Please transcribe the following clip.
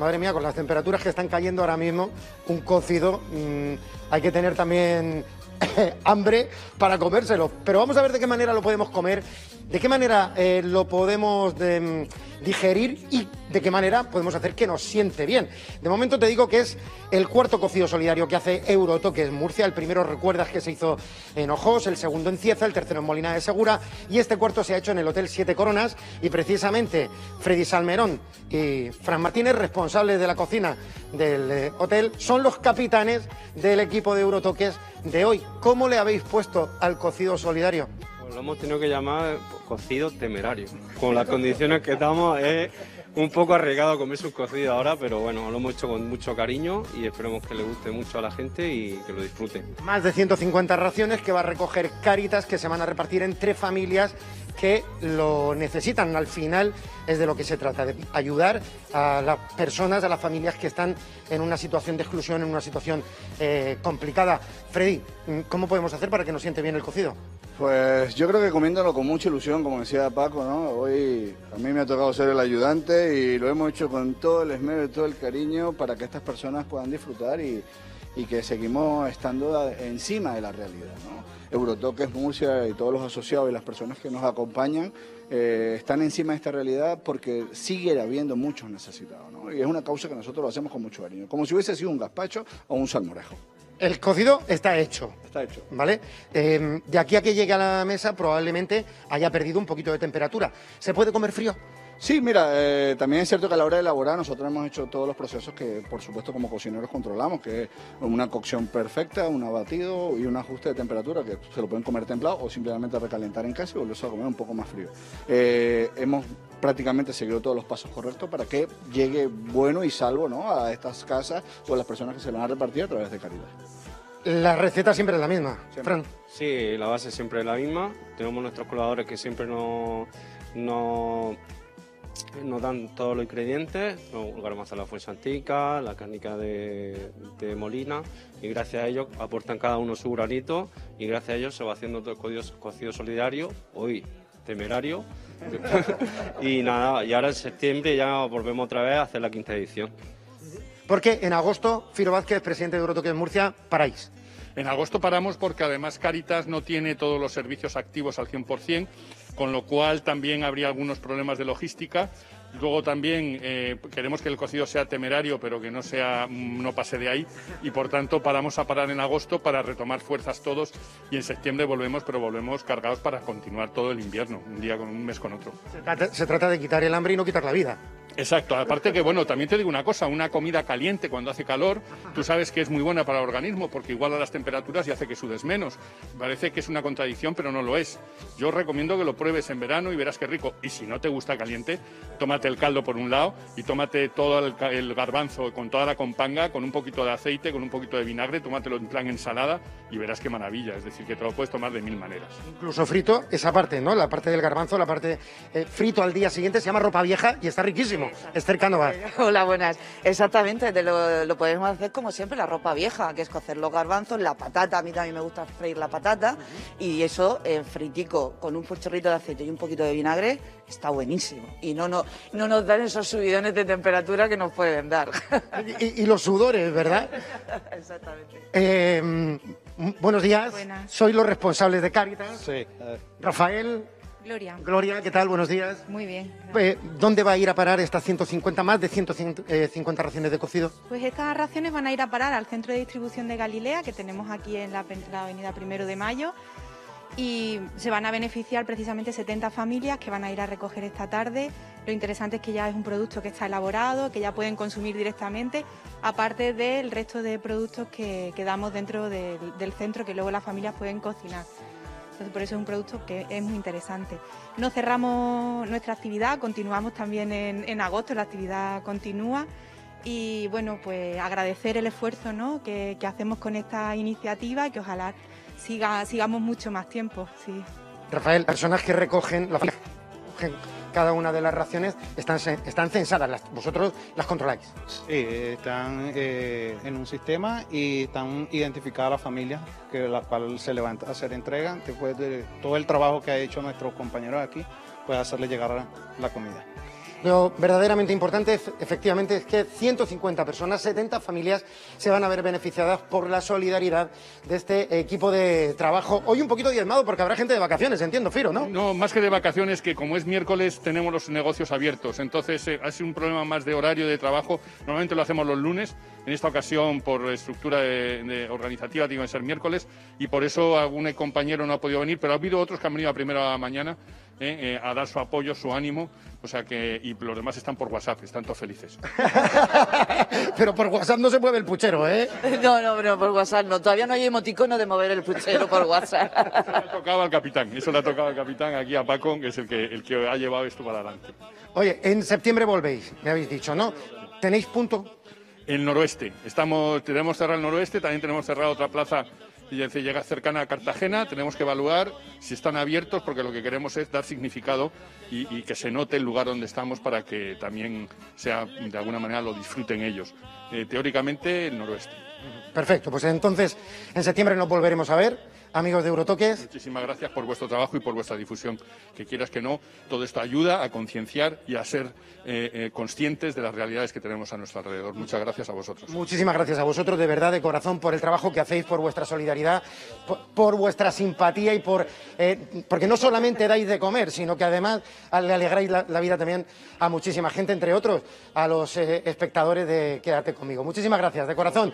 Madre mía, con las temperaturas que están cayendo ahora mismo, un cocido, hay que tener también hambre para comérselo. Pero vamos a ver de qué manera lo podemos comer, de qué manera lo podemos digerir y de qué manera podemos hacer que nos siente bien. De momento te digo que es el cuarto cocido solidario que hace Euro-Toques Murcia. El primero, recuerdas, que se hizo en Ojos, el segundo en Cieza, el tercero en Molina de Segura y este cuarto se ha hecho en el Hotel Siete Coronas. Y precisamente Freddy Salmerón y Fran Martínez, responsables de la cocina del hotel, son los capitanes del equipo de Euro-Toques de hoy. ¿Cómo le habéis puesto al cocido solidario? Lo hemos tenido que llamar cocido temerario. Con las condiciones que estamos es un poco arriesgado comerse un cocido ahora, pero bueno, lo hemos hecho con mucho cariño y esperemos que le guste mucho a la gente y que lo disfrute. Más de 150 raciones que va a recoger Caritas, que se van a repartir entre familias que lo necesitan. Al final es de lo que se trata, de ayudar a las personas, a las familias que están en una situación de exclusión, en una situación complicada. Freddy, ¿cómo podemos hacer para que nos siente bien el cocido? Pues yo creo que comiéndolo con mucha ilusión, como decía Paco, ¿no? Hoy a mí me ha tocado ser el ayudante y lo hemos hecho con todo el esmero y todo el cariño para que estas personas puedan disfrutar y que seguimos estando encima de la realidad, ¿no? Euro-Toques Murcia y todos los asociados y las personas que nos acompañan están encima de esta realidad porque sigue habiendo muchos necesitados, ¿no? Y es una causa que nosotros lo hacemos con mucho cariño, como si hubiese sido un gazpacho o un salmorejo. El cocido está hecho. Está hecho. ¿Vale? De aquí a que llegue a la mesa probablemente haya perdido un poquito de temperatura. ¿Se puede comer frío? Sí, mira, también es cierto que a la hora de elaborar nosotros hemos hecho todos los procesos que, por supuesto, como cocineros controlamos, que es una cocción perfecta, un abatido y un ajuste de temperatura, que se lo pueden comer templado o simplemente recalentar en casa y volverse a comer un poco más frío. Hemos prácticamente seguido todos los pasos correctos para que llegue bueno y salvo, ¿no?, a estas casas o a las personas que se van a repartir a través de Caritas. La receta siempre es la misma, Fran. Sí, la base siempre es la misma. Tenemos nuestros colaboradores que siempre nos dan todos los ingredientes, nos vamos a la fuerza antica, la cárnica de Molina, y gracias a ellos aportan cada uno su granito y gracias a ellos se va haciendo todo el cocido solidario, hoy temerario, y nada, y ahora en septiembre ya volvemos otra vez a hacer la quinta edición. Porque en agosto, Firo Vázquez, presidente de Euro-Toques Murcia, paráis. En agosto paramos porque además Caritas no tiene todos los servicios activos al 100%, con lo cual también habría algunos problemas de logística. Luego también queremos que el cocido sea temerario, pero que no pase de ahí, y por tanto paramos a parar en agosto para retomar fuerzas todos, y en septiembre volvemos, pero volvemos cargados para continuar todo el invierno, un día con un mes con otro. Se trata de quitar el hambre y no quitar la vida. Exacto, aparte que, bueno, también te digo una cosa, una comida caliente cuando hace calor, tú sabes que es muy buena para el organismo porque iguala las temperaturas y hace que sudes menos. Parece que es una contradicción, pero no lo es. Yo recomiendo que lo pruebes en verano y verás qué rico. Y si no te gusta caliente, tómate el caldo por un lado y tómate todo el garbanzo con toda la companga, con un poquito de aceite, con un poquito de vinagre, tómatelo en plan ensalada y verás qué maravilla. Es decir, que te lo puedes tomar de mil maneras. Incluso frito, esa parte, ¿no? La parte del garbanzo, la parte frito al día siguiente, se llama ropa vieja y está riquísimo. Esther Cánovas. Hola, buenas. Exactamente, lo podemos hacer como siempre, la ropa vieja, que es cocer los garbanzos, la patata, a mí también me gusta freír la patata, y eso fritico, con un chorrito de aceite y un poquito de vinagre, está buenísimo. Y no nos dan esos subidones de temperatura que nos pueden dar. Y los sudores, ¿verdad? Exactamente. Buenos días. Buenas. Soy los responsables de Caritas. Sí. Rafael. Gloria. Gloria, ¿qué tal? Buenos días. Muy bien. ¿Dónde va a ir a parar estas 150, más de 150 raciones de cocido? Pues estas raciones van a ir a parar al centro de distribución de Galilea, que tenemos aquí en la avenida Primero de Mayo, y se van a beneficiar precisamente 70 familias que van a ir a recoger esta tarde. Lo interesante es que ya es un producto que está elaborado, que ya pueden consumir directamente, aparte del resto de productos que damos dentro del centro, que luego las familias pueden cocinar. Entonces, por eso es un producto que es muy interesante. No cerramos nuestra actividad, continuamos también en agosto, la actividad continúa. Y bueno, pues agradecer el esfuerzo, ¿no?, que hacemos con esta iniciativa y que ojalá sigamos mucho más tiempo. Sí. Rafael, personas que recogen cada una de las raciones están censadas, vosotros las controláis. Sí, están en un sistema y están identificadas las familias que la cual se le van a hacer entrega. Después de todo el trabajo que ha hecho nuestros compañeros aquí, pues hacerle llegar la comida. Lo verdaderamente importante, efectivamente, es que 150 personas, 70 familias se van a ver beneficiadas por la solidaridad de este equipo de trabajo. Hoy un poquito diezmado porque habrá gente de vacaciones, entiendo, Firo, ¿no? No, más que de vacaciones, que como es miércoles tenemos los negocios abiertos. Entonces ha sido un problema más de horario de trabajo. Normalmente lo hacemos los lunes. En esta ocasión, por estructura organizativa, tiene que ser miércoles. Y por eso algún compañero no ha podido venir. Pero ha habido otros que han venido a primera hora de la mañana a dar su apoyo, su ánimo. O sea que, y los demás están por WhatsApp, están todos felices. Pero por WhatsApp no se mueve el puchero, ¿eh? No, no, pero por WhatsApp no. Todavía no hay emoticono de mover el puchero por WhatsApp. Eso le ha tocado al capitán, eso le ha tocado al capitán aquí a Paco, que es el que ha llevado esto para adelante. Oye, en septiembre volvéis, me habéis dicho, ¿no? ¿Tenéis punto? El noroeste. Tenemos cerrado el noroeste, también tenemos cerrado otra plaza. Y si llega cercana a Cartagena, tenemos que evaluar si están abiertos, porque lo que queremos es dar significado y que se note el lugar donde estamos para que también sea, de alguna manera, lo disfruten ellos. Teóricamente, el noroeste. Perfecto, pues entonces en septiembre nos volveremos a ver, amigos de Eurotoques. Muchísimas gracias por vuestro trabajo y por vuestra difusión. Que quieras que no, todo esto ayuda a concienciar y a ser conscientes de las realidades que tenemos a nuestro alrededor. Muchas gracias a vosotros. Muchísimas gracias a vosotros, de verdad, de corazón, por el trabajo que hacéis, por vuestra solidaridad, por vuestra simpatía y porque no solamente dais de comer, sino que además le alegráis la vida también a muchísima gente, entre otros a los espectadores de Quédate conmigo. Muchísimas gracias, de corazón.